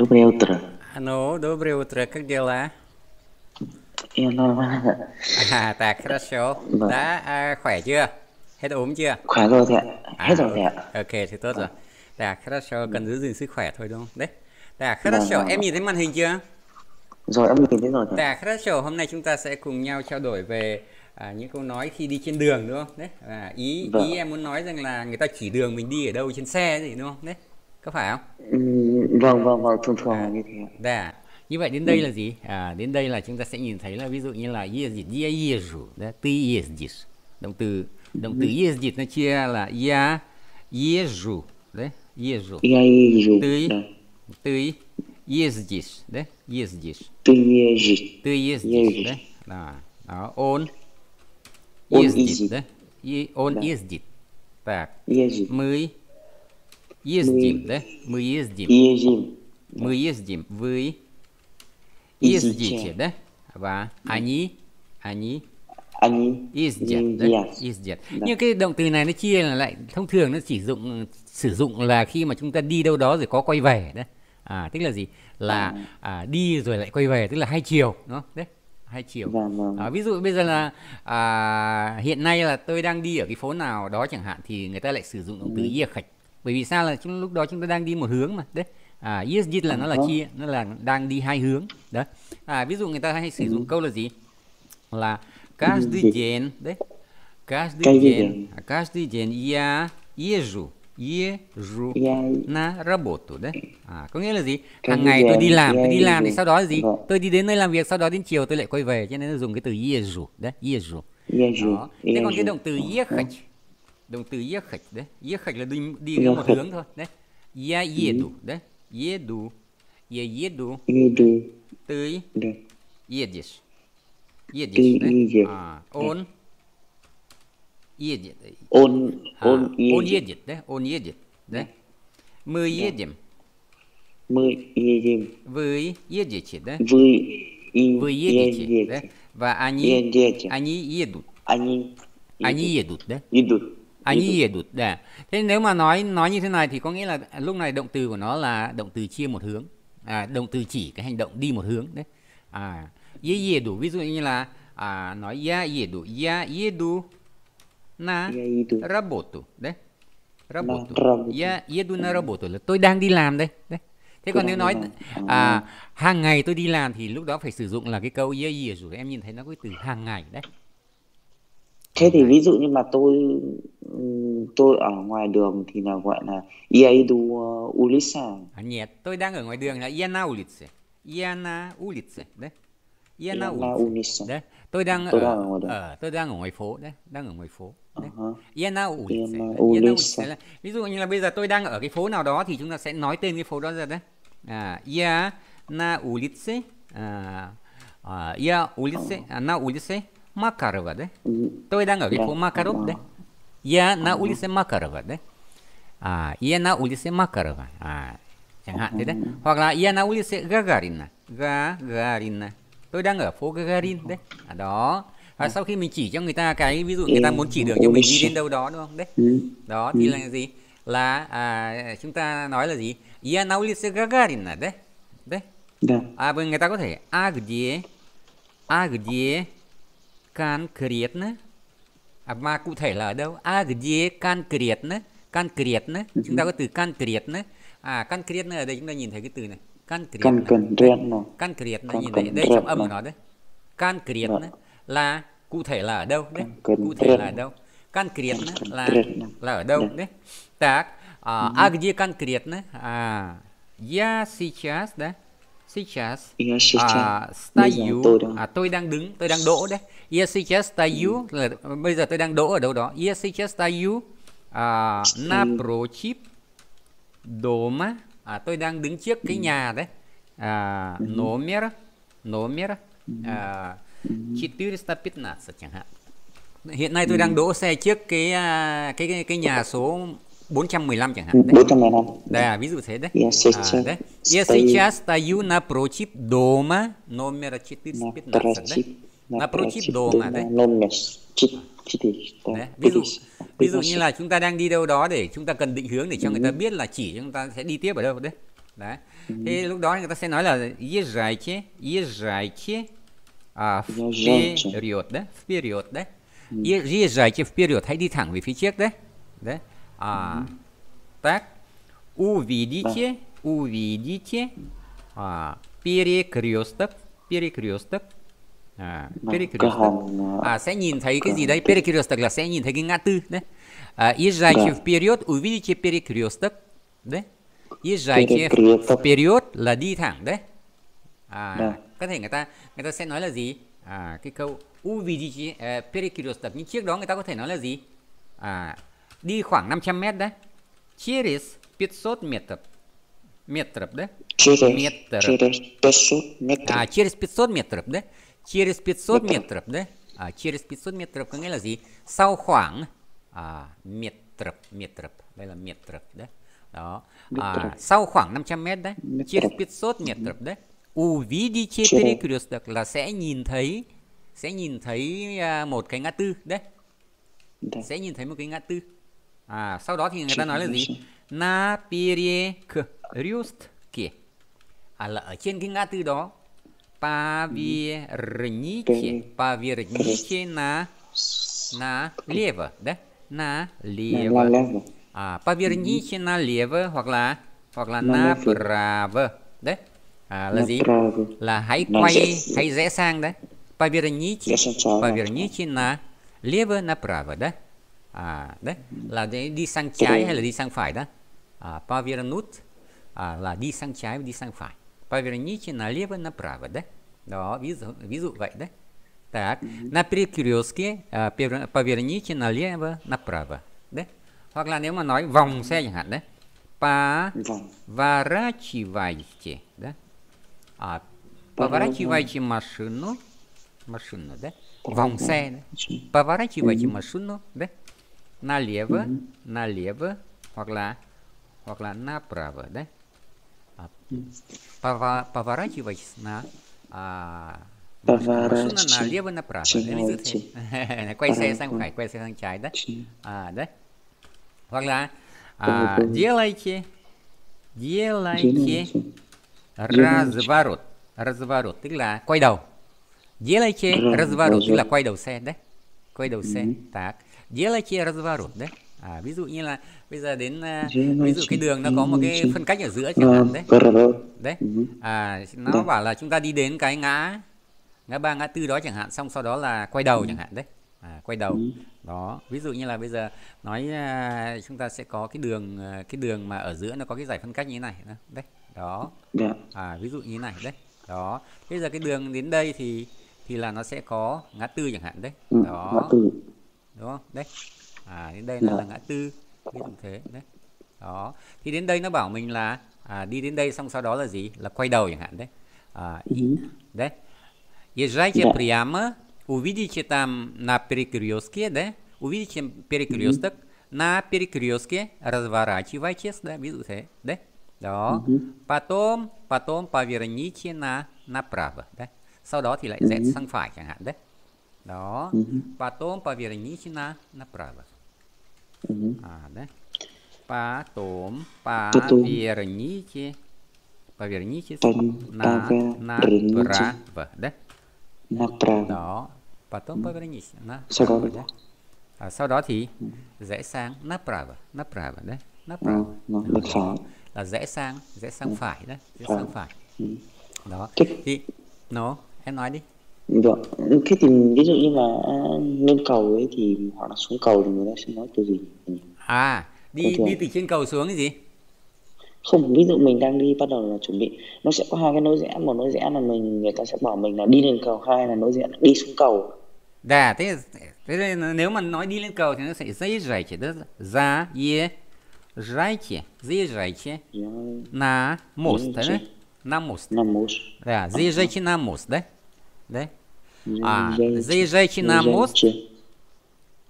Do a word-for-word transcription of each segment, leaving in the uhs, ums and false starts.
Доброе утро. Ну, доброе утро. Как дела? Я нормально. А, так, хорошо. Да, да а, khỏe chưa? Hết ốm chưa? Khỏe rồi ạ. Hết rồi ạ. Ok, thì tốt rồi. Dạ, хорошо. Cần giữ gìn sức khỏe thôi đúng không? Đấy. Dạ, хорошо. Em nhìn thấy màn hình chưa? Rồi, em nhìn thấy rồi. Dạ, хорошо. Hôm nay chúng ta sẽ cùng nhau trao đổi về à, những câu nói khi đi trên đường đúng không? Đấy. À, ý ý em muốn nói rằng là người ta chỉ đường mình đi ở đâu trên xe gì đúng không? Đấy. Có phải không? Vâng, vâng, vâng, thường thường là như thế. Dạ. Như vậy đến đây ừ. là gì? À, đến đây là chúng ta sẽ nhìn thấy là ví dụ như là ездить, да, ты ездишь. Động từ động từ ездить nó chia là я езжу, đấy, езжу. Я езжу. Ты, да. Ты ездишь, да? Ездишь. Ты ездишь. Ты ездишь, да? Да. Đó, он ездит, да? И он да. ездит. Так. Ездит. Мы ездим, мы... да? Мы ездим. Ездим. Мы ездим. Вы ездите, да? Và они, они, они ездят. Nhưng cái động từ này nó chia là lại thông thường nó chỉ dụng sử dụng là khi mà chúng ta đi đâu đó rồi có quay về đấy. À, tức là gì? Là à, đi rồi lại quay về, tức là hai chiều, đúng không? Đấy, hai chiều. À, ví dụ bây giờ là à, hiện nay là tôi đang đi ở cái phố nào đó chẳng hạn thì người ta lại sử dụng động từ ехать. Bởi vì sao là chúng, lúc đó chúng ta đang đi một hướng mà, đấy. À, ездить là nó là chia, nó là đang đi hai hướng, đấy. À, ví dụ người ta hay sử dụng câu là gì? Là каждый день, đấy. Каждый день, каждый день я езжу, езжу на работу, đấy. À, có nghĩa là gì? Hàng ngày tôi đi làm, tôi đi làm thì sau đó là gì? Tôi đi đến nơi làm việc, sau đó đến chiều tôi lại quay về, cho nên dùng cái từ езжу, đấy, езжу. Đó. Thế còn cái động từ ехать, động từ ехать, đấy. Ехать là đi đi theo một hướng thôi, đấy. Я еду, đấy. Еду, я еду, ты едешь, едешь, да? Он едет, он едет, да? Он едет, да? Мы едем, мы едем, вы едете, да? Вы едете, да? Và они, они едут, они, они едут, да? Едут. Они едут, да. Thế nếu mà nói nói như thế này thì có nghĩa là lúc này động từ của nó là động từ chia một hướng, à, động từ chỉ cái hành động đi một hướng đấy. À, я еду, ví dụ như là à, nói я еду, я еду на работу, đấy. Работу. Я еду на работу là tôi đang đi làm đây, đấy. Thế còn nếu nói à, hàng ngày tôi đi làm thì lúc đó phải sử dụng là cái câu я еду, em nhìn thấy nó có cái từ hàng ngày đấy. Thế thì ví dụ như mà tôi tôi ở ngoài đường thì là gọi là я иду улица. À, нет, tôi đang ở ngoài đường là я на улице. Я на улице, đấy. Я на улице. Đấy. Tôi đang tôi ở, ở, ở tôi đang ở ngoài phố đấy, đang ở ngoài phố. Đấy. Uh-huh. Я на улице. Я на улице là ví dụ như là bây giờ tôi đang ở cái phố nào đó thì chúng ta sẽ nói tên cái phố đó ra đấy. À, я на улице. À, à, я улице, à, на улице. Makarova đấy. Tôi đang ở cái phố Makarov đấy. Я на улице Makarova đấy. À, я на улице Makarova. À, chẳng hạn thế đấy. Hoặc là я на улице Gagarina. Gagarina. Tôi đang ở phố Gagarin đấy. À, đó. Và sau khi mình chỉ cho người ta cái ví dụ người ta muốn chỉ đường cho mình đi đến đâu đó đúng không? Đấy. Đó thì là gì? Là à, chúng ta nói là gì? Я на улице Gagarina đấy. Đấy. À, người ta có thể а где? А где? Конкретно, à, mà cụ thể là ở đâu? А где конкретно? Конкретно, chúng ta có từ конкретно. À, конкретно ở đây chúng ta nhìn thấy cái từ này. Конкретно. Конкретно. Конкретно, nhìn thấy đây trọng âm của nó đấy. Конкретно là cụ thể là ở đâu đấy? Cụ thể là ở đâu? Конкретно là là ở đâu đấy? Так, а где конкретно? À, я сейчас, да? Сейчас à, стою, à, tôi đang đứng, tôi đang đỗ đấy. Я сейчас стою, bây giờ tôi đang đỗ ở đâu đó. Я сейчас стою à, напротив дома, à, tôi đang đứng trước cái nhà đấy. À, номер, номер à, четыреста пятнадцать chẳng hạn. Hiện nay tôi đang đỗ xe trước cái cái cái, cái nhà số bốn trăm mười lăm chẳng hạn. bốn trăm mười lăm. Đây, ví dụ thế đấy. Я сейчас стою напротив дома номер четыреста пятнадцать. Напротив дома đấy. Ví dụ ví dụ như là chúng ta đang đi đâu đó để chúng ta cần định hướng để cho người ta biết là chỉ chúng ta sẽ đi tiếp ở đâu đấy. Да? И lúc đó người ta sẽ nói là езжайте, езжайте а, вперед, да? Вперед, да? Езжайте вперед, hãy đi thẳng về phía trước đấy. Đấy. À, так. Увидите, увидите а, перекресток, перекресток. À, перекресток. À, sẽ nhìn thấy cái gì đấy? Перекресток là sẽ nhìn thấy cái ngã tư đấy. À, езжайте вперед, увидите перекресток. Đấy. Езжайте вперед là đi thẳng đấy. À, có thể người ta người ta sẽ nói là gì? À, cái câu увидите перекресток, nhưng trước đó người ta có thể nói là gì? À, đi khoảng năm trăm mét đấy. Через пятьсот метров. Метров đấy. À, через пятьсот метров đấy. Через пятьсот метров đấy. À, через пятьсот метров có nghĩa là gì? Sau khoảng à, метров, метров. Đây là метров đấy. Đó. À, sau khoảng năm trăm mét đấy. Через пятьсот метров đấy. Увидите перекресток là sẽ nhìn thấy sẽ nhìn thấy một cái ngã tư đấy. Đấy. Sẽ nhìn thấy một cái ngã tư. À, sau đó thì người ta nói là gì? Na перекрёстке. À, là ở trên cái ngã tư đó. Поверните, поверните на налево, да? Налево. À, поверните налево hoặc là hoặc là направо, đấy. À, là gì? Là hãy quay, hãy rẽ sang đấy. Поверните, поверните на лево направо, да? À, đấy, là đi sang trái hay là đi sang phải đó. À, повернуть à, là đi sang trái và đi sang phải. Поверните налево направо, да? Đó, ví dụ, ví dụ vậy đấy. Так, на перекрёстке поверните налево направо, đấy. Hoặc là nếu mà nói vòng xe chẳng hạn đấy. Поворачивайте, да? À, поворачивайте машину. Машину, да? Vòng xe đấy. Поворачивайте машину, да? Налево, налево hoặc là hoặc là направо, да? Поворачивайте на машина налево направо. Quay xe sang phải, quay xe sang trái đấy. À, đấy. Hoặc là à, делайте, делайте разворот. Разворот tức là quay đầu. Делайте разворот tức là quay đầu xe đấy. Quay đầu xe. Так. Делайте разворот đấy. À, ví dụ như là bây giờ đến uh, ví dụ cái đường nó có một cái phân cách ở giữa chẳng hạn đấy. Đấy. À, nó bảo là chúng ta đi đến cái ngã ngã ba ngã tư đó chẳng hạn, xong sau đó là quay đầu chẳng hạn đấy. À, quay đầu. Đó, ví dụ như là bây giờ nói uh, chúng ta sẽ có cái đường uh, cái đường mà ở giữa nó có cái giải phân cách như thế này đấy. Đó. À, ví dụ như thế này đấy. Đó. Bây giờ cái đường đến đây thì thì là nó sẽ có ngã tư chẳng hạn đấy. Đó. Đúng không? Đấy. À, đến đây nó là ngã tư. Ví dụ thế đấy. Đó. Thì đến đây nó bảo mình là à, đi đến đây xong sau đó là gì? Là quay đầu chẳng hạn đấy. À, đấy. Езжайте прямо, увидите там на перекрёстке, да? Увидите перекрёсток, на перекрёстке разворачивайтесь, да? Ví dụ thế. Đấy. Đó. Потом, потом поверните на направо, да? Sau đó thì lại rẽ sang phải chẳng hạn đấy. Đó. Потом поверните на направо. À, đấy. Потом поверните, поверните на направо, да? Đó. Потом поверните направо, да? À, sau đó thì rẽ sang направо, направо, đấy. Направо. Là rẽ sang, rẽ sang phải đấy, rẽ sang phải. Đó. Thì nó em nói đi. Được. Thế thì ví dụ như là lên cầu ấy thì hoặc là xuống cầu thì người ta sẽ nói từ gì? À, đi đi từ trên cầu xuống cái gì? Không, ví dụ mình đang đi bắt đầu là chuẩn bị, nó sẽ có hai cái nối rẽ, một nối rẽ là mình người ta sẽ bảo mình là đi lên cầu, hai là nối rẽ là đi xuống cầu. Đà, thế thế nên nếu mà nói đi lên cầu thì nó sẽ заезжайте, да? Заезжайте, заезжайте на мост, да? На мост. На мост. Да, заезжайте на мост, да? Đấy. À, заезжайте на мост.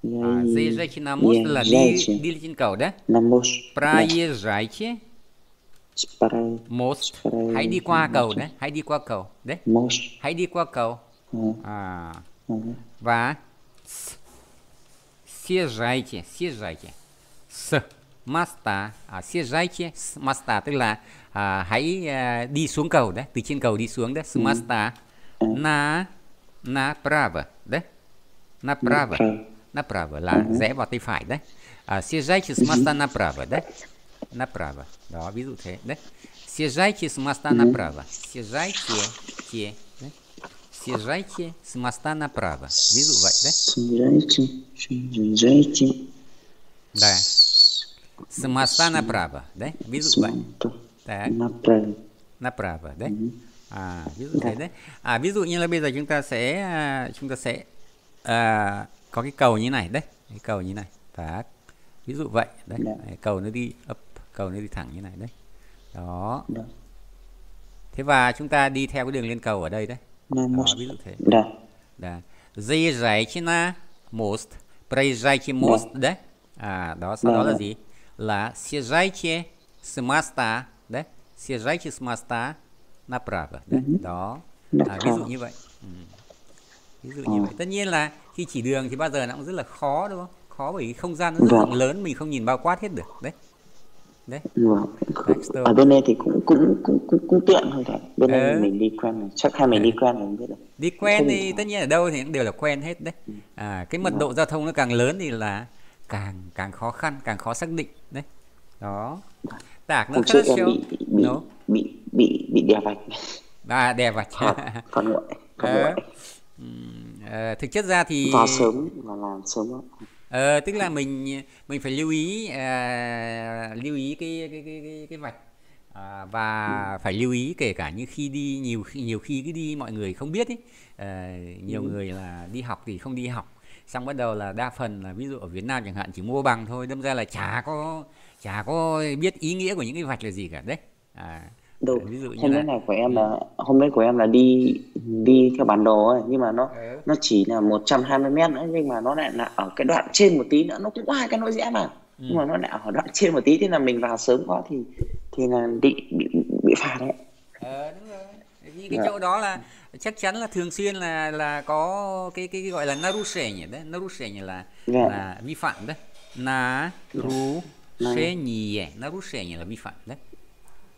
À, заезжайте на мост là đi, đi lên cầu đấy. Проезжайте мост. Hãy đi qua cầu đấy. Hãy đi qua cầu đấy. Hãy đi qua cầu. À. Và съезжайте, съезжайте. С моста. Съезжайте с моста, tức là à, hãy à, đi xuống cầu đấy, từ trên cầu đi xuống đấy. С моста на направо đấy, направо, направо là rẽ vào tay phải đấy. Съезжайте с моста направо đấy, направо. Đó, ví dụ thế đấy. Съезжайте с моста направо. Съезжайте, съезжайте с моста направо. Ví dụ vậy đấy. Съезжайте, съезжайте. Да. С моста направо, да? Ví dụ vậy. Так. Направо. Направо, да? À, ví dụ thế đấy. À, ví dụ như là bây giờ chúng ta sẽ chúng ta sẽ à, có cái cầu như này đấy, cái cầu như này. Đấy. Ví dụ vậy đấy. Đấy, cầu nó đi up, cầu nó đi thẳng như này đấy. Đó. Đấy. Thế và chúng ta đi theo cái đường lên cầu ở đây đấy. Đó, ví dụ thế. Đấy. Заезжайте на мост. Проезжайте мост, да? À, đó, sau đó là gì? Là съезжайте с моста, да? Съезжайте с моста направо, да? Đó. À, ví dụ như vậy. Ừ. Ví dụ như vậy. Tất nhiên là khi chỉ đường thì bao giờ nó cũng rất là khó đúng không? Khó bởi vì không gian nó rất rộng lớn, mình không nhìn bao quát hết được, đấy. Đấy. Đấy. Ở bên đây thì cũng cũng cũng cũng, cũng tiện thôi thầy. Bên đây mình đi quen rồi. Chắc hai mình đi quen rồi biết được. Đi quen thì tất nhiên ở đâu thì cũng đều là quen hết đấy. À, cái mật độ giao thông nó càng lớn thì là càng càng khó khăn, càng khó xác định đấy. Đó. Tạc nó rất siêu. Bị bị bị bị đè vạch. À, đè vạch. Còn gọi. Ờ. À, thực chất ra thì vào sớm và làm sớm. Ờ, tức là mình mình phải lưu ý à, lưu ý cái cái cái cái, cái vạch à, và ừ. phải lưu ý kể cả như khi đi nhiều nhiều khi cái đi mọi người không biết ấy. À, nhiều ừ. người là đi học thì không đi học. Xong bắt đầu là đa phần là ví dụ ở Việt Nam chẳng hạn chỉ mua bằng thôi, đâm ra là chả có chả có biết ý nghĩa của những cái vạch là gì cả đấy. À, đúng. Ví dụ như hôm nay là... của em là hôm nay của em là đi đi theo bản đồ ấy, nhưng mà nó ừ. nó chỉ là một trăm hai mươi mét nữa, nhưng mà nó lại là ở cái đoạn trên một tí nữa, nó cũng có hai cái nối rẽ mà. Ừ. Nhưng mà nó lại ở đoạn trên một tí, thế là mình vào sớm quá thì thì là bị bị, bị phạt đấy. Ờ, đúng rồi. Vì cái chỗ đó là chắc chắn là thường xuyên là là có cái cái, cái gọi là нарушение đấy, нарушение là là vi phạm đấy. Нарушение, нарушение là vi phạm đấy.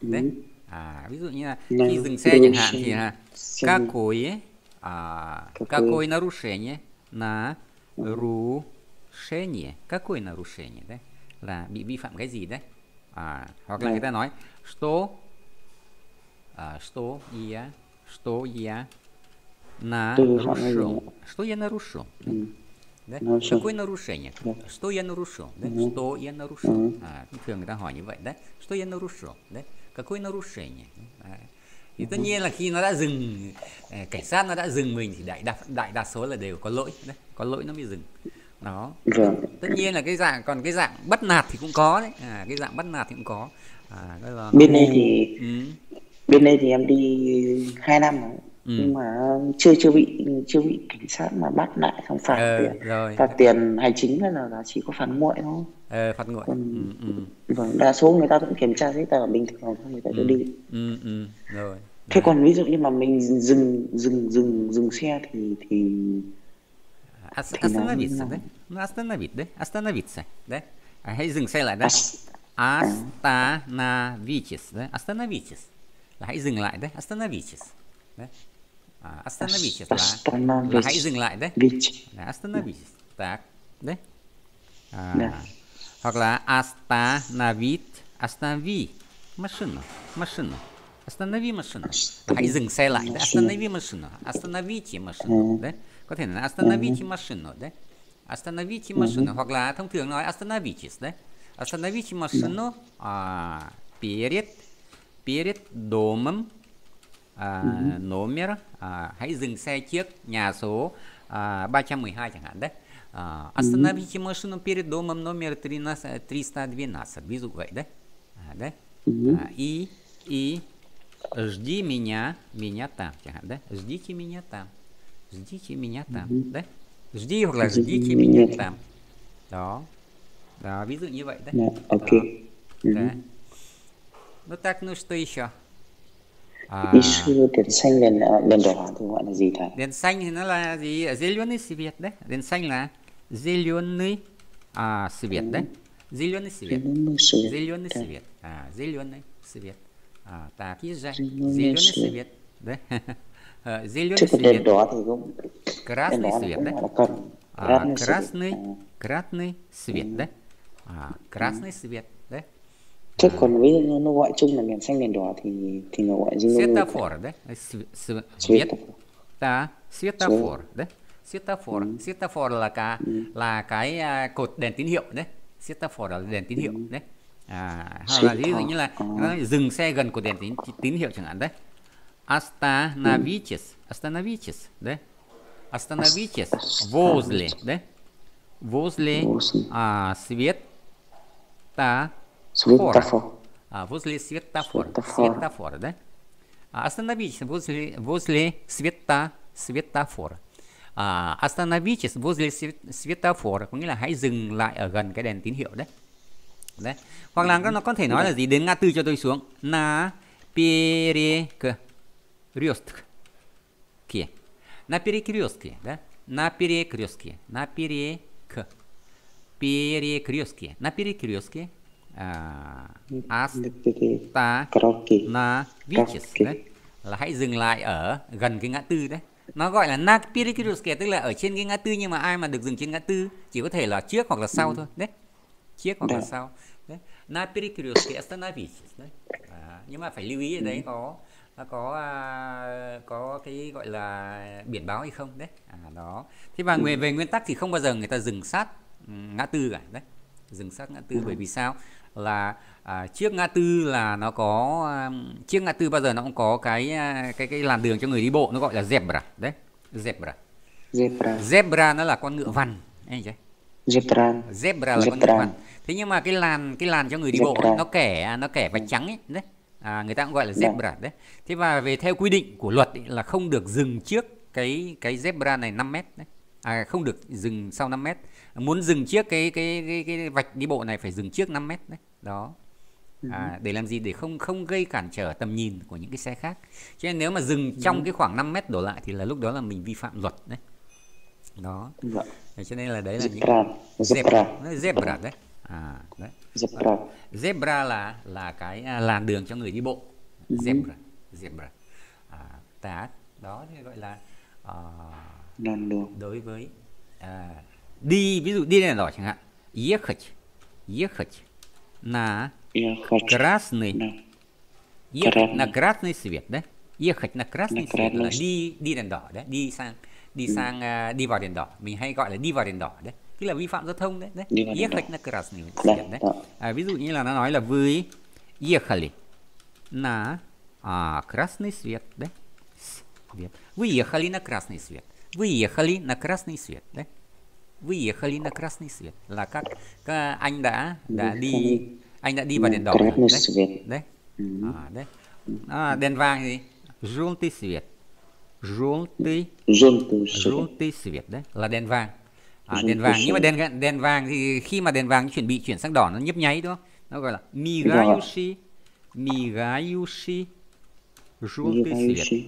Đấy. À, ví dụ như là khi dừng xe chẳng hạn thì là какое à, какое нарушение, нарушение, какое нарушение đấy là bị vi phạm cái gì đấy. À, hoặc là người ta nói что à, что я что я нарушил, что я нарушил, какое нарушение, что я нарушил, что я нарушил. À, thường người ta hỏi như vậy đấy, что я нарушил đấy. Какое нарушение. À, thì tất nhiên là khi nó đã dừng, cảnh sát nó đã dừng mình thì đại đa, đại đa số là đều có lỗi đấy, có lỗi nó mới dừng. Đó. Tất nhiên là cái dạng còn cái dạng bắt nạt thì cũng có đấy, à, cái dạng bắt nạt thì cũng có. À, là... Bên đây thì ừ. bên đây thì em đi hai năm rồi. Ừ. Nhưng mà chưa chưa bị chưa bị cảnh sát mà bắt lại không phạt ờ, tiền. Rồi. Phạt tiền hành chính hay là chỉ có phạt nguội thôi. Ờ, phạt nguội. Còn, ừ, ừ. Vâng, đa số người ta cũng kiểm tra giấy tờ bình thường thôi, người ta cứ ừ. đi. Ừ, ừ. Rồi. Thế rồi. Còn ví dụ như mà mình dừng dừng dừng dừng xe thì thì остановиться, да? Ну остановить, да? Остановиться, да? À, hãy dừng xe lại đấy. Остановитесь, да? Остановитесь. Là hãy dừng lại đấy, остановитесь. Đấy. À, остановитесь là, là hãy dừng lại đấy. Là остановитесь. Так, đấy. À, hoặc là остановить, останови машину, машину. Останови машину. Là hãy dừng xe lại đấy. Останови машину. Остановите машину, đấy. Có thể là остановите машину, đấy. Остановите машину. Hoặc là thông thường nói остановитесь, đấy. Остановите машину à, перед перед домом. À, uh-huh. Номер à, hãy dừng xe trước nhà số à, ba trăm mười hai chẳng hạn đấy. À, остановите машину перед домом номер триста двенадцать. Ví dụ vậy đấy. À, đấy. Uh-huh. À, и и жди меня меня там chẳng hạn đấy. Ждите меня там. Ждите меня там. Uh-huh. Đấy. Жди hoặc là ждите меня там. Đó. Đó, ví dụ như vậy đấy. Yeah, okay. Uh-huh. Đấy. Ну так, ну что еще? À, đèn xanh đèn đèn đỏ thì gọi là gì thầy? Đèn xanh thì nó là gì? Зеленый свет đấy. Đèn xanh là зеленый à, свет đấy. Зеленый свет. Зеленый свет. Зеленый да. свет. А, зеленый свет. А, так, езжай. Зеленый, зеленый свет. свет. Да? Зеленый Чуть свет. Красный да, свет, да? А, красный, кратный свет, да? А, красный свет, да? Chứ còn với nó gọi chung là đèn xanh đèn đỏ thì thì nó gọi riêng. Светофор, да? Свет. Да, светофор, да? Светофор. Светофор là cả là cái cột đèn tín hiệu đấy. Semaphore là đèn tín hiệu đấy. À, hoặc là ví dụ như là dừng xe gần của đèn tín, tín hiệu chẳng hạn đấy. Остановитесь, остановитесь, đấy. Остановитесь возле, đấy. Возле à, светофора. À, возле светофора, светофора, đấy. Остановитесь возле возле света, светофора. À, остановитесь возле светофора, có nghĩa là hãy dừng lại ở gần cái đèn tín hiệu đấy. Đấy. Hoặc là nó có thể nói là gì, đến ngã tư cho tôi xuống. На перекрёстке. Kia. На перекрёстке, да? На перекрёстке. На перек. Перекрёстке. На перекрёстке. Остановитесь, да? Là hãy dừng lại ở gần cái ngã tư đấy. Nó gọi là na перекрёстке, tức là ở trên cái ngã tư, nhưng mà ai mà được dừng trên ngã tư chỉ có thể là trước hoặc là sau ừ. thôi đấy, trước hoặc Đã. là sau đấy. Na перекрёстке остановитесь đấy. À, nhưng mà phải lưu ý ở đấy ừ. có có có cái gọi là biển báo hay không đấy. À, đó. Thế và ừ. về nguyên tắc thì không bao giờ người ta dừng sát ngã tư cả đấy, dừng sát ngã tư ừ. bởi vì sao là à, trước ngã tư là nó có à, trước ngã tư bao giờ nó cũng có cái à, cái cái làn đường cho người đi bộ, nó gọi là zebra đấy. Zebra zebra zebra nó là con ngựa vằn, anh chị zebra zebra là zebra. Con ngựa vằn. Thế nhưng mà cái làn cái làn cho người đi zebra. bộ ấy, nó kẻ nó kẻ vạch trắng ấy đấy. À, người ta cũng gọi là zebra đấy. Đấy. Thế và về theo quy định của luật ấy, là không được dừng trước cái cái zebra này năm mét đấy. À, không được dừng sau năm mét. Muốn dừng trước cái cái, cái cái vạch đi bộ này phải dừng trước năm mét đấy. Đó. À, để làm gì, để không không gây cản trở tầm nhìn của những cái xe khác. Cho nên nếu mà dừng trong ừ. cái khoảng năm mét đổ lại thì là lúc đó là mình vi phạm luật đấy. Đó. Dạ. Cho nên là đấy là zebra. Những... zebra. Zebra. Zebra đấy. À, đấy. Zebra. Zebra là là cái à, làn đường cho người đi bộ. Ừ. Zebra. Zebra. À, tá. Đó thì gọi là à, làn đường đối với à, đi, ví dụ đi đèn đỏ chẳng hạn. Ехать. Ехать. На красный, ехать на красный свет, да? Ехать на красный свет là đi đi đèn đỏ đấy, đi sang đi sang uh, đi vào đèn đỏ, mình hay gọi là đi vào đèn đỏ đấy, tức là vi phạm giao thông đấy. Ехать на красный свет đấy. À, ví dụ như là nó nói là вы ехали на à, красный свет đấy. Вы ехали на красный свет. Вы ехали на красный свет đấy. Выехали на красный свет là các, các anh đã đã đi anh đã đi vào đèn đỏ đấy. Đấy. À, đấy. À, đèn vàng gì? Желтый свет. Желтый. Желтый свет đấy là đèn vàng. À, đèn vàng, nhưng mà đèn đèn vàng thì khi mà đèn vàng chuẩn bị chuyển sang đỏ nó nhấp nháy đúng không? Nó gọi là мигающий мигающий желтый свет.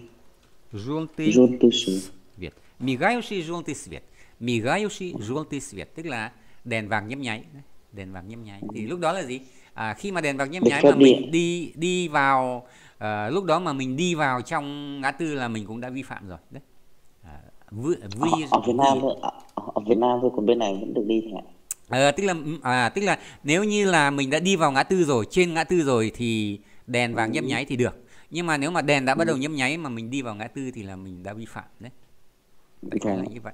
Желтый свет. Мигающий желтый свет. Мигающий желтый свет, tức là đèn vàng nhấp nháy, đèn vàng nhấp nháy. Thì lúc đó là gì? À, khi mà đèn vàng nhấp nháy mà mình đi đi vào à, lúc đó mà mình đi vào trong ngã tư là mình cũng đã vi phạm rồi đấy. À, vui, vui, ở, ở Việt Nam thôi, ở Việt Nam thôi, còn bên này vẫn được đi thế. À, tức là à, tức là nếu như là mình đã đi vào ngã tư rồi, trên ngã tư rồi thì đèn vàng ừ. nhấp nháy thì được. Nhưng mà nếu mà đèn đã bắt đầu nhấp nháy mà mình đi vào ngã tư thì là mình đã vi phạm đấy. Là như vậy.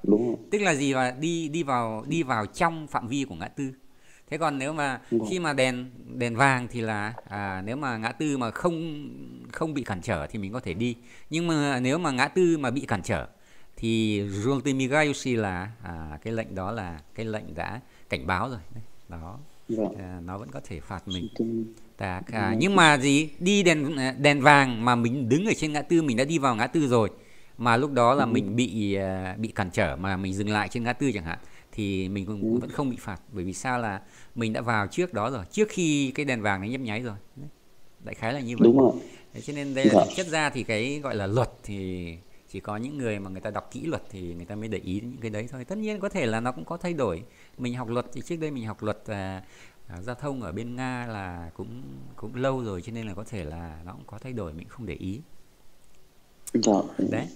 Tức là gì, là đi đi vào đi vào trong phạm vi của ngã tư. Thế còn nếu mà khi mà đèn đèn vàng thì là à, nếu mà ngã tư mà không không bị cản trở thì mình có thể đi. Nhưng mà nếu mà ngã tư mà bị cản trở thì желтый мигающий là à, cái lệnh đó là cái lệnh đã cảnh báo rồi. Đó. À, nó vẫn có thể phạt mình. Đã, à, nhưng mà gì, đi đèn đèn vàng mà mình đứng ở trên ngã tư, mình đã đi vào ngã tư rồi, mà lúc đó là ừ. mình bị bị cản trở mà mình dừng lại trên ngã tư chẳng hạn, thì mình cũng ừ. vẫn không bị phạt, bởi vì sao, là mình đã vào trước đó rồi, trước khi cái đèn vàng nó nhấp nháy rồi. Đại khái là như vậy. Đúng rồi. Đấy, cho nên đây là chất ra thì cái gọi là luật thì chỉ có những người mà người ta đọc kỹ luật thì người ta mới để ý những cái đấy thôi. Tất nhiên có thể là nó cũng có thay đổi. Mình học luật thì trước đây mình học luật à, à, giao thông ở bên Nga là cũng cũng lâu rồi, cho nên là có thể là nó cũng có thay đổi, mình không để ý. Dạ. Đấy.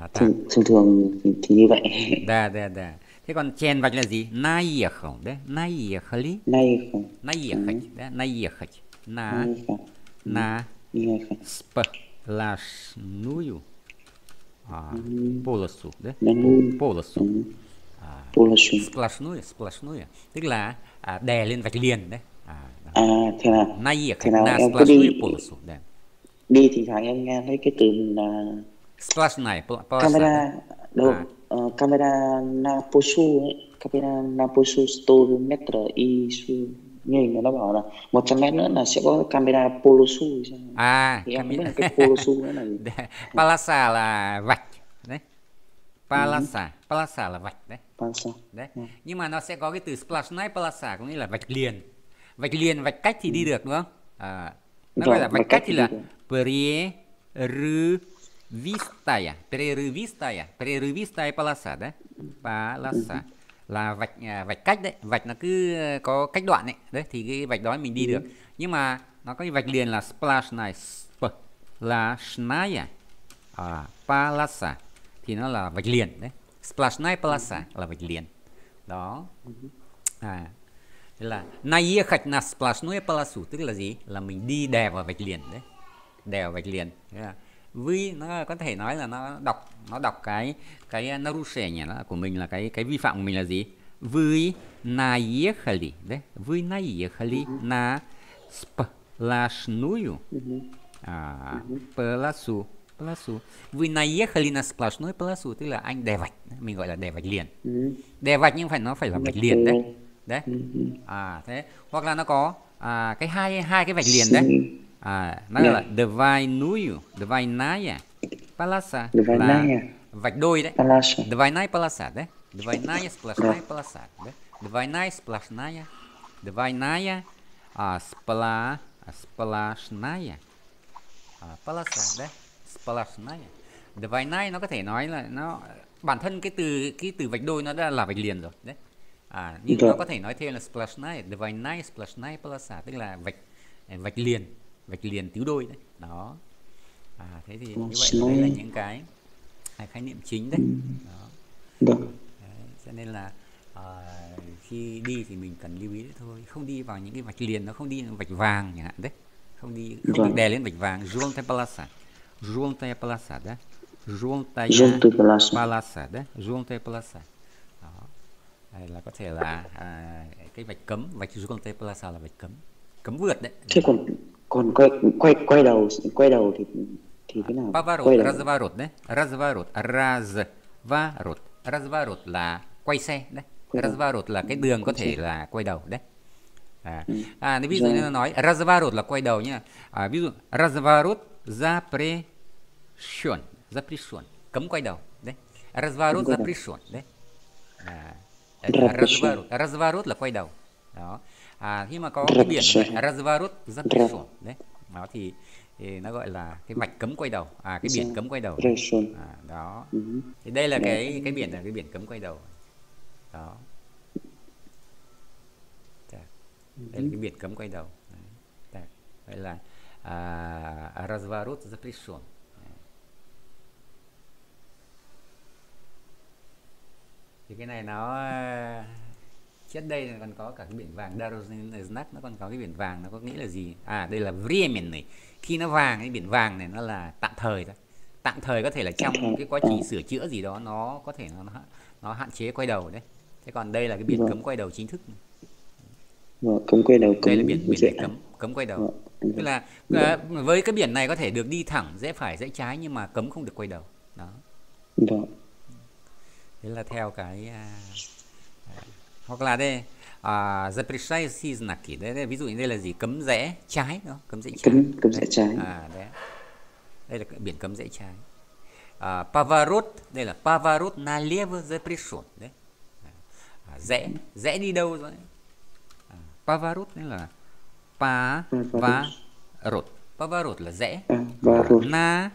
À, thường, thường thường thì như vậy. Đà, đà, đà. Thế còn chèn vạch là gì? Наехал, đấy. Наехали. Наехал. Наехать, đấy. Наехать. На на сплошную полосу, да? Полосу. Сплошную, сплошную. Tức là à, đè lên vạch liền đấy. À, à thế nào? Наехать на сплошную полосу, да. Đi thì thằng em nghe thấy cái từ là splash này, pl camera, đâu, à. uh, camera Naposu ấy, camera Naposu sto mét i nhìn là nó bảo là một trăm mét nữa là sẽ có camera Polosu. À, thì em biết là cái Polosu nữa là Palasa là vạch đấy, Palasa, ừ. Palasa là vạch đấy, Palasa đấy. Ừ. Nhưng mà nó sẽ có cái từ splash này, Palasa có nghĩa là vạch liền, vạch liền, vạch cách thì đi được đúng không? À, nó gọi là vạch cách thì là Прерывистая, прерывистая, прерывистая полоса, да? Полоса là vạch vạch cách đấy, vạch nó cứ có cách đoạn ấy, đấy thì cái vạch đó mình đi được. Nhưng mà nó có cái vạch liền là сплошная, сплошная полоса thì nó là vạch liền đấy. Сплошная полоса là vạch liền. Đó. À, thế là наехать на сплошную полосу tức là gì? Là mình đi đè vào vạch liền đấy. Đè vào vạch liền. Với nó có thể nói là nó đọc nó đọc cái cái нарушение nó của mình là cái cái vi phạm của mình là gì? Вы наехали, đấy, вы наехали на сплошную полосу, полосу. Вы наехали на сплошную полосу tức là anh đè vạch, mình gọi là đè vạch liền. Đè vạch nhưng phải nó phải là vạch liền đấy. Đấy. À thế, hoặc là nó có à, cái hai hai cái vạch liền đấy. À, nó yeah. là двойную, двойная полоса, vạch đôi đấy, двойная полоса đấy, двойная сплошная полоса, двойная сплошная, двойная спло сплошная полоса đấy, сплошная. Двойная nó có thể nói là nó bản thân cái từ cái từ vạch đôi nó đã là vạch liền rồi đấy. À, nhưng nó có thể nói thêm là сплошная, двойная сплошная полоса tức là vạch vạch liền. Vạch liền tứ đôi đấy. Đó. À, thế thì như vậy đấy là những cái hai khái niệm chính đấy. Đó. Đấy. Cho nên là uh, khi đi thì mình cần lưu ý đấy thôi, không đi vào những cái vạch liền, nó không đi vạch vàng chẳng hạn đấy. Không đi không được đè lên vạch vàng. Желтая полоса. Желтая полоса đấy. Желтая полоса đấy. Желтая полоса. Đó. Đây là có thể là uh, cái vạch cấm, vạch желтая полоса là vạch cấm. Cấm vượt đấy. Thế còn còn quay quay quay đầu quay đầu thì thì thế nào? Поворот, разворот đấy, разворот, разворот, разворот là quay xe đấy, разворот là cái đường có thể là quay đầu đấy. À, à ví dụ như nó nói разворот là quay đầu nhá. À, ví dụ разворот запрещен, запрещен, cấm quay đầu đấy. Разворот запрещен đấy. À, разворот, разворот là quay đầu. Đó. À, khi mà có cái biển разворот запрещен đấy, nó thì, thì nó gọi là cái vạch cấm quay đầu, à cái biển cấm quay đầu, à, đó, thì đây là cái cái biển là cái biển cấm quay đầu, đó, đây là cái biển cấm quay đầu, vậy là à, разворот запрещен. Thì cái này nó trước đây còn có cả cái biển vàng Дорожный знак, nó còn có cái biển vàng, nó có nghĩa là gì? À đây là временный, khi nó vàng cái biển vàng này nó là tạm thời thôi, tạm thời có thể là trong cái quá trình sửa chữa gì đó nó có thể nó nó hạn chế quay đầu đấy. Thế còn đây là cái biển cấm quay đầu chính thức. Vâng, cấm quay đầu. Đây là biển biển cấm cấm quay đầu. Tức là với cái biển này có thể được đi thẳng rẽ phải rẽ trái nhưng mà cấm không được quay đầu. Đó. Vâng. Thế là theo cái hoặc là đây à, запрещай си знаки đấy, đây ví dụ như đây là gì? Cấm rẽ trái đó, cấm rẽ trái, cấm, cấm rẽ trái. À, đấy. Đây là biển cấm rẽ trái. À, поворот đây là поворот налево запрещен đấy. À, rẽ rẽ đi đâu rồi? À, поворот đây là pa va rot, поворот là rẽ, на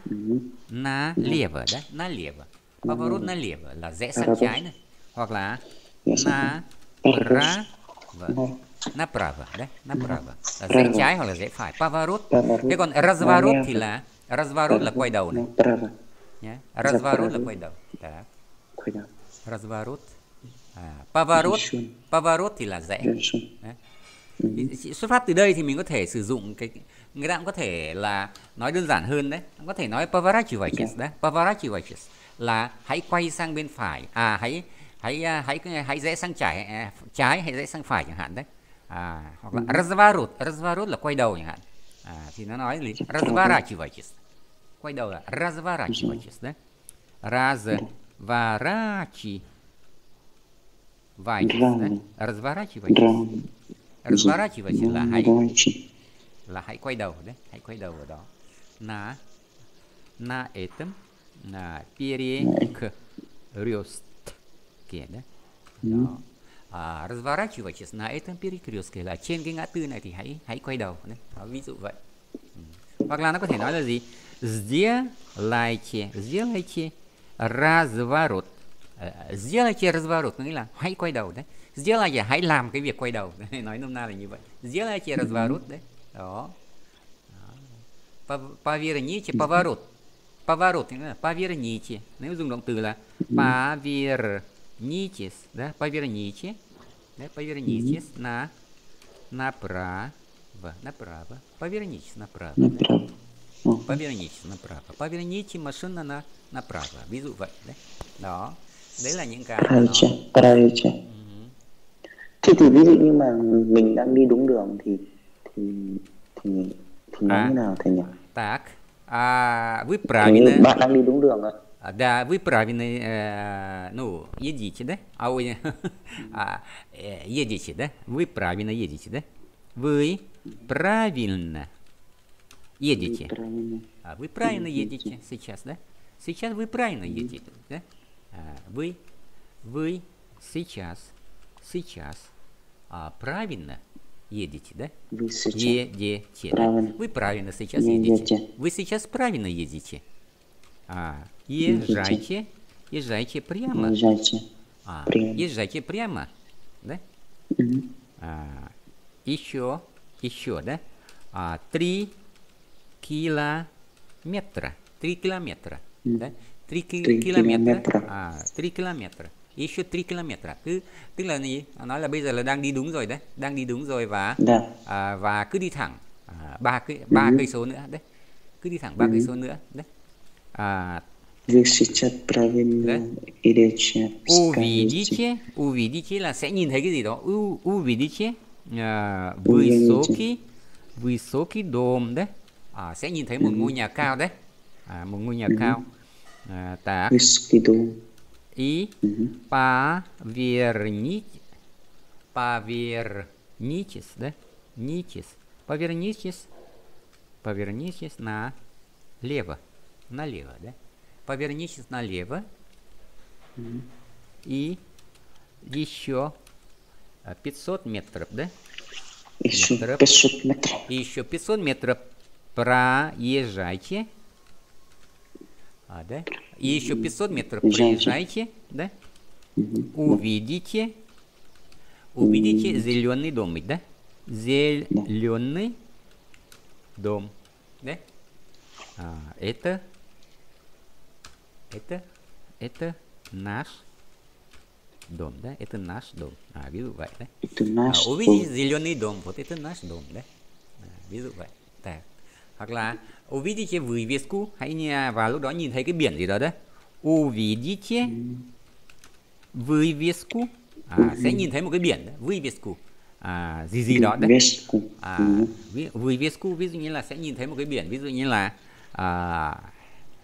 на лево đấy, на лево, поворот на лево là rẽ sang trái này, hoặc là направо, Направо, да? Направо. Là rẽ trái hoặc là rẽ phải. Pavarot. Thế còn разворот thì là разворот là quay đầu này. Nhá. Разворот là quay đầu. Đã. Разворот. À, Pavarot. Pavarot thì là rẽ. Xuất phát từ đây thì mình có thể sử dụng cái người ta cũng có thể là nói đơn giản hơn đấy, có thể nói Pavaratchivachis đấy, Pavaratchivachis là hãy quay sang bên phải, à hãy hãy hãy hãy rẽ sang trái, trái hãy rẽ sang phải chẳng hạn đấy, à, hoặc là Razvarot, Razvarot là quay đầu chẳng hạn, à, thì nó nói gì Razvarachivachis, quay đầu là Razvarachivachis đấy, Razvarachi, vài Razvarachivachis. Razvarachivachis là hãy là hãy quay đầu đấy, hãy quay đầu ở đó. Na na etem na перек kia đấy. Đó. À, Razvarachivachis na etem перекрёстке là trên cái ngã tư này thì hãy hãy quay đầu đấy. Đó, ví dụ vậy. Ừ. Hoặc là nó có thể nói là gì? Сделайте, сделайте разворот. Сделайте разворот nghĩa là hãy quay đầu đấy. Сделайте hãy làm cái việc quay đầu. Nói nôm na là như vậy. Сделайте разворот đấy. Đó. Поверните, поворот. Поворот nghĩa là поверните. Nếu dùng động từ là повернитесь, да, поверните. Да, повернитесь на направо, направо. Повернитесь направо. Повернитесь направо. Поверните машину на направо. Ví dụ vậy đấy. Đó. Đấy là những cái thế thì ví dụ như mà mình đang đi đúng đường thì thì thì, thì nói à, như nào thầy nhỉ? Так, а вы правильно. Bạn đang đi đúng đường rồi. Да, вы правильно, ну, едите, да? А вы едете, да? Вы правильно едете, да? Вы правильно едете. А вы правильно едете сейчас, да? Сейчас вы правильно едете, да? Вы вы сейчас сейчас а, правильно едете, да? Вы сейчас едете, правильно. Да? Вы правильно сейчас едете. едете. Вы сейчас правильно едете. А, езжайте, езжайте прямо. Езжайте, а, прямо. езжайте прямо, да? Угу. А, еще, еще, да? А, три километра, три километра, угу. Да? Три, ки три километра, километра. А, три километра. Еще три километра. Cứ, tức là gì? Nói là bây giờ là đang đi đúng rồi đấy, đang đi đúng rồi và à, và cứ đi thẳng à, ba cây ba uh -huh. cây số nữa đấy, cứ đi thẳng ba uh -huh. cây số nữa đấy. À, увидите, увидите là sẽ nhìn thấy cái gì đó. U, увидите, à, высокий, высокий дом đấy, à, sẽ nhìn thấy một ngôi nhà cao đấy, à, một ngôi nhà uh -huh. cao. À, так. И повернитесь, повернитесь, да? Нитис. Повернитесь, повернитесь налево, налево, да? Повернитесь налево. Mm-hmm. И еще пятьсот метров, да? Еще метров. пятьсот метров. И еще пятьсот метров проезжайте. А, да? И еще пятьсот метров проезжайте, да? Увидите, увидите зеленый дом, да? Зеленый дом, да? А, это, это, это наш дом, да? Это наш дом. А, виду, да? А, увидите зеленый дом, вот это наш дом, да? А, виду, да? Так. Hoặc là увидите вывеску, hãy nhà vào lúc đó nhìn thấy cái biển gì đó đấy. Увидите вывеску, à, sẽ nhìn thấy một cái biển đấy, вывеску, à, gì gì đó đấy. À, вывеску ví dụ như là sẽ nhìn thấy một cái biển, ví dụ như là à,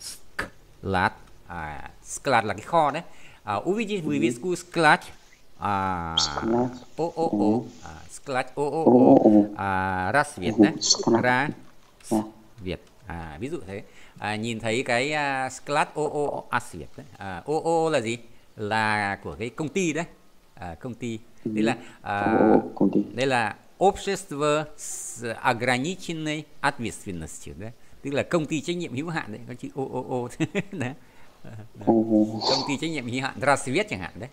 склад, à, склад là cái kho đấy. À, увидите вывеску склад, à, о о о, склад о о о, рассвет đấy. Ra Việt, à, ví dụ thế, à, nhìn thấy cái uh, Sklad ô ô Asviet, à, ô ô là gì? Là của cái công ty đấy, à, công ty. Đây là uh, đây là Общество с ограниченной ответственностью, đấy, tức là công ty trách nhiệm hữu hạn đấy, có chữ ô ô ô, Trong kỳ trách nhiệm hữu hạn Rasvet chẳng hạn đấy.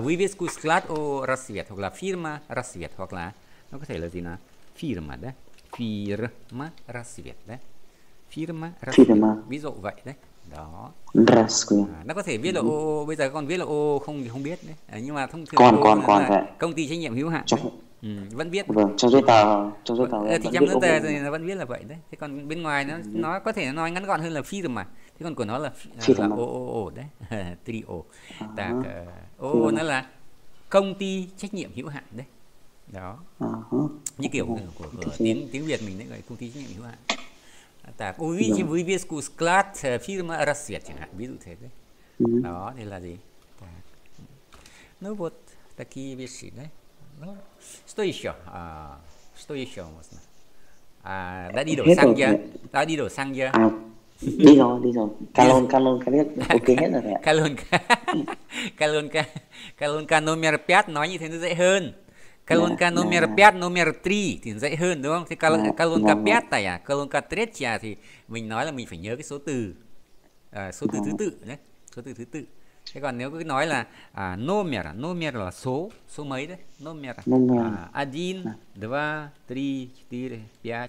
Uvidisku sklad o Rasvet hoặc là firma Rasvet, hoặc là nó có thể là gì nào? Firma đấy. Firma Rasvet đấy. Firma Rasvet. Ví dụ vậy đấy. Đó. À, nó có thể viết là ô, bây giờ con viết là ô không thì không biết đấy. À, nhưng mà thông thường còn, còn, còn là công ty trách nhiệm hữu hạn. Trong... Ừ, vẫn viết. Vâng, trong giấy tờ, trong giấy tờ. Thì trong giấy tờ thì nó vẫn viết là vậy đấy. Thế còn bên ngoài nó nó có thể nói ngắn gọn hơn là phi rồi mà. Thế còn của nó là là ô ô ô đấy, trio. Đặc ô ô nó là công ty trách nhiệm hữu hạn đấy. Đó. Như kiểu của, của, của tiếng tiếng Việt mình đấy, gọi công ty trách nhiệm hữu hạn. Tạc uy chứ vui viết của sklad firma Rasvet chẳng hạn, ví dụ thế đấy. Đó thì là gì? Nó вот такие вещи, đấy. Ну, что еще? А, что еще можно? А, đã đi đổ xăng chưa? Đã đi đổ xăng chưa? À, đi rồi, đi rồi. Calon, calon, calon, ok hết rồi. Calon, calon, calon, calon, номер пять nói như thế nó dễ hơn. Колонка номер пять, номер три thì dễ hơn đúng không? Thế колонка пять này à, колонка третья thì mình nói là mình phải nhớ cái số từ à, số từ thứ tự đấy, số từ thứ tự. Thế còn nếu cứ nói là à, номер, номер là số, số mấy đấy, номер. Один, два, три, четыре, пять,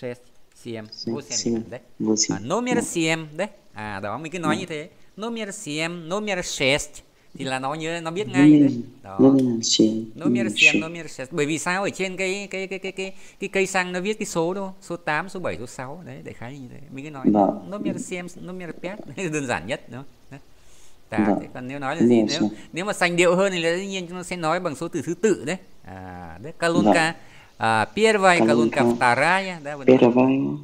шесть, семь, восемь đấy. Номер семь đấy. À đó, mình cứ nói như thế. Номер семь, номер шесть thì là nó nhớ, nó biết ngay đấy. Đó. Bởi vì sao ở trên cái cái cái cái cái cái cây xăng nó viết cái số đâu, số tám, số bảy, số sáu đấy, đại khái như thế. Mình cứ nói номер семь, номер пять, đơn giản nhất đúng không? Tà, còn nếu nói là gì, nếu nếu mà sành điệu hơn thì dĩ nhiên chúng ta sẽ nói bằng số từ thứ tự đấy. À, đấy, колонка первая, колонка вторая, да, вот. Первая,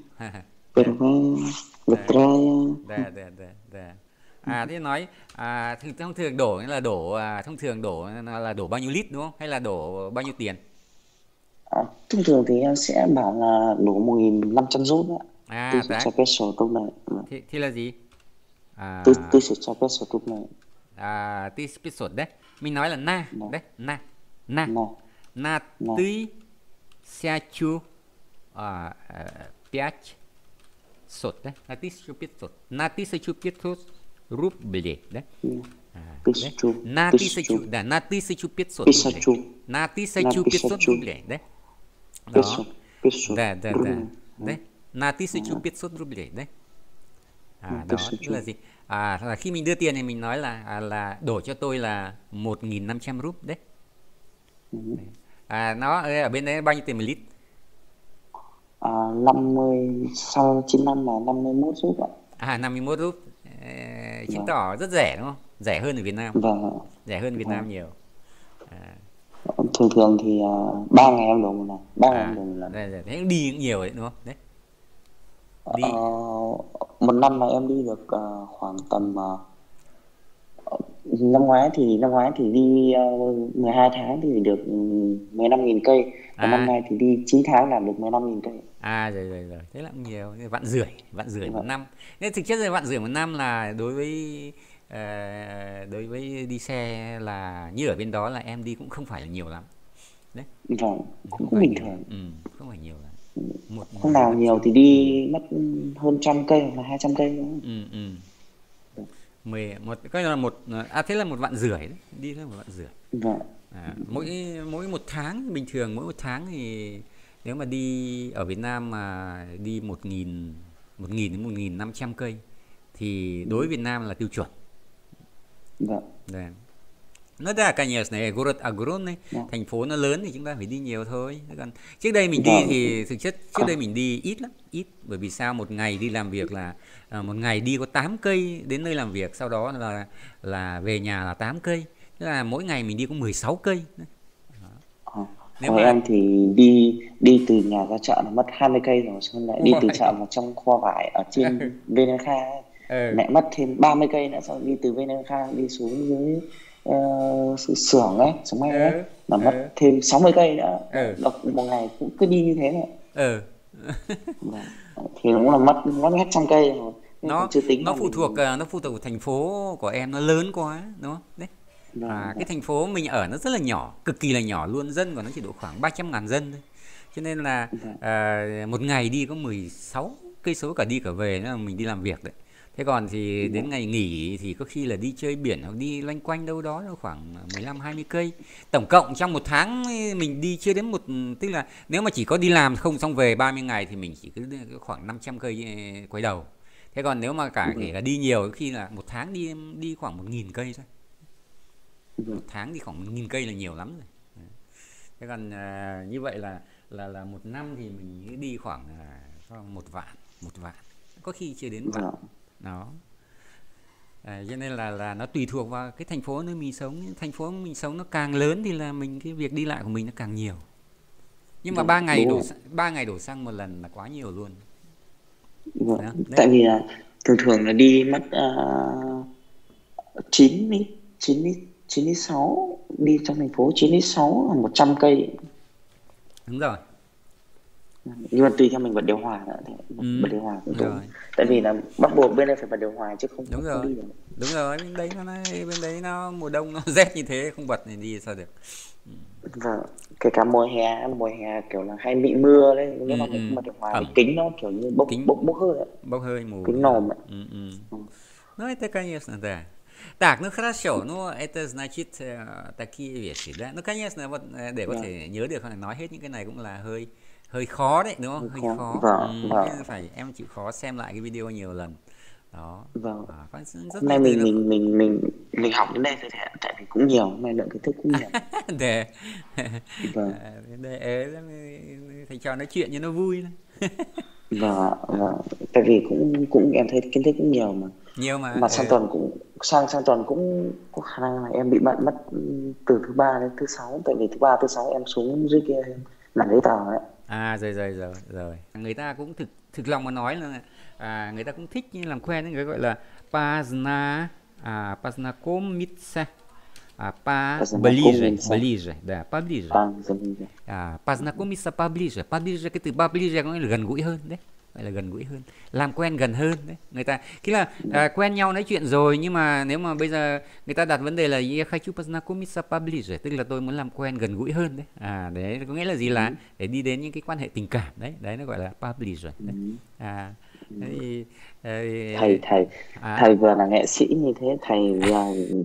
вторая, вторая. Да, да, да, да. À, thế nói à, thông thường đổ là đổ à, thông thường đổ là đổ bao nhiêu lít đúng không, hay là đổ bao nhiêu tiền? À, thông thường thì em sẽ bảo là đổ một nghìn năm trăm rút đó. À, tôi sẽ cho peso lúc này. Thế, thế là gì? À, tôi, tôi sẽ cho peso lúc này. À, tí peso đấy. Mình nói là na đấy, na na na tí xe chu piach sốt đấy, na tí chu piach sốt, na tí xe chu piach sốt рублей, да? Тысячу. На тысячу, да, на тысячу пятьсот. На тысячу пятьсот рублей, да? Да, да, да. На тысячу пятьсот рублей, да? À, đó là gì? À, là khi mình đưa tiền thì mình nói là à, là đổ cho tôi là một nghìn năm trăm rúp đấy. À, nó ở bên đấy bao nhiêu tiền một lít? À, năm mươi, sau chín năm là năm mươi mốt rúp ạ. À, năm mươi mốt rúp. Chứng tỏ rất rẻ đúng không? Rẻ hơn ở Việt Nam. Vâng. Rẻ hơn Việt Nam nhiều. À. Thường thường thì uh, ba ngày em đổ một lần, ba à, ngày em đổ một lần. Đây, thế đi cũng nhiều đấy đúng không? Đấy. Đi. Uh, một năm mà em đi được uh, khoảng tầm uh, năm ngoái thì năm ngoái thì đi uh, mười hai tháng thì được mười lăm nghìn cây. À. Năm nay thì đi chín tháng làm được mười lăm nghìn cây. À rồi rồi rồi, thế là cũng nhiều, vạn rưỡi, vạn rưỡi một năm. Nên thực chất là vạn rưỡi một năm là đối với uh, đối với đi xe là như ở bên đó là em đi cũng không phải là nhiều lắm. Đấy. Vâng, cũng, cũng bình thường. Ừ, không phải nhiều lắm. Một không nào nhiều trăm. Thì đi mất hơn trăm cây hoặc là hai trăm cây nữa. Ừ ừ. Mười, một coi là một à, thế là một vạn rưỡi đấy, đi là một vạn rưỡi. Vâng. À, mỗi mỗi một tháng bình thường mỗi một tháng thì nếu mà đi ở Việt Nam mà đi một nghìn đến một nghìn năm trăm cây thì đối với Việt Nam là tiêu chuẩn. Dạ. Đấy. Nó ra cả nhà này, город огромный, thành phố nó lớn thì chúng ta phải đi nhiều thôi. Còn trước đây mình đi thì thực chất trước đây mình đi ít lắm, ít bởi vì sao, một ngày đi làm việc là một ngày đi có tám cây đến nơi làm việc, sau đó là là về nhà là tám cây. Tức là mỗi ngày mình đi có mười sáu cây. Nếu mà em thì đi đi từ nhà ra chợ là mất hai mươi cây rồi, xong lại đi từ chợ vào trong kho vải ở trên Venenca lại mất thêm ba mươi cây nữa, xong đi từ Venenca đi xuống dưới uh, xưởng ấy, xưởng may ấy là mất ừ. thêm sáu mươi cây nữa, đọc một ngày cũng cứ đi như thế này. Ừ. Thì nó cũng là mất mất hết trăm cây rồi. Nó chưa tính nó phụ mình... thuộc nó phụ thuộc thành phố của em nó lớn quá đúng không? Đấy. À, cái thành phố mình ở nó rất là nhỏ, cực kỳ là nhỏ luôn, dân của nó chỉ độ khoảng ba trăm ngàn dân thôi. Cho nên là à, một ngày đi có mười sáu cây số cả đi cả về, nên là mình đi làm việc đấy. Thế còn thì đến ngày nghỉ thì có khi là đi chơi biển hoặc đi loanh quanh đâu đó là khoảng mười lăm hai mươi cây. Tổng cộng trong một tháng mình đi chưa đến một, tức là nếu mà chỉ có đi làm không xong về ba mươi ngày thì mình chỉ cứ khoảng năm trăm cây quay đầu. Thế còn nếu mà cả kể là đi nhiều có khi là một tháng đi đi khoảng một nghìn cây thôi. Một tháng thì khoảng một nghìn cây là nhiều lắm rồi. Thế còn à, như vậy là là là một năm thì mình đi khoảng à, một vạn, một vạn. Có khi chưa đến vạn. Đó. À, cho nên là là nó tùy thuộc vào cái thành phố nơi mình sống. Thành phố mình sống nó càng lớn thì là mình cái việc đi lại của mình nó càng nhiều. Nhưng mà ba ngày đổ ba ngày đổ xăng một lần là quá nhiều luôn. Vâng. Đó, tại vì là thường thường là đi mất uh, chín lít, chín lít, chín lít sáu, đi trong thành phố chín lít sáu là một trăm cây. Đúng rồi. Nhưng mà tùy theo mình bật điều hòa nữa, ừ. bật điều hòa cũng đúng. Tại vì là bắt buộc bên đây phải bật điều hòa chứ không, đúng không rồi. Đi được. Đúng rồi, bên đấy nó bên đấy nó mùa đông nó rét như thế không bật thì đi sao được. Vâng, kể cả mùa hè, mùa hè kiểu là hay bị mưa đấy, nhưng mà mình bật điều hòa thì kính nó kiểu như bốc kính, bốc bốc hơi đấy. Bốc hơi mù. Kính nồm ạ. Ừ ừ. Nói thế cái yes nè. Так, ну хорошо, но это значит такие вещи, да? Ну, конечно, вот để có thể nhớ được hoặc nói hết những cái này cũng là hơi hơi khó đấy, đúng không? Hơi khó. Vâng, vâng. Nên phải em chịu khó xem lại cái video nhiều lần. Đó. Vâng. Hôm nay mình mình mình mình mình học đến đây thôi đấy, tại vì cũng nhiều, hôm nay lượng kiến thức cũng nhiều. Để. Vâng. Để thầy trò nói chuyện cho nó vui thôi. Vâng, vâng. Tại vì cũng cũng em thấy kiến thức cũng nhiều mà. Nhiều mà. Mà sang tuần cũng sang sang tuần cũng có khả năng là em bị bận mất từ thứ ba đến thứ sáu, tại vì thứ ba thứ sáu em xuống dưới kia làm giấy tờ đấy. À rồi rồi rồi rồi. Người ta cũng thực thực lòng mà nói là à, người ta cũng thích như làm quen người gọi là pazna à paznakomitsya à pa ближе ближе да поближе à paznakomitsya поближе поближе cái từ поближе có nghĩa là gần gũi hơn đấy, vậy là gần gũi hơn, làm quen gần hơn đấy. Người ta khi là à, quen nhau nói chuyện rồi nhưng mà nếu mà bây giờ người ta đặt vấn đề là я хочу познакомиться поближе, tức là tôi muốn làm quen gần gũi hơn đấy. À đấy có nghĩa là gì là để đi đến những cái quan hệ tình cảm đấy, đấy nó gọi là поближе. À đấy, thầy thầy à. Thầy vừa là nghệ sĩ như thế, thầy vừa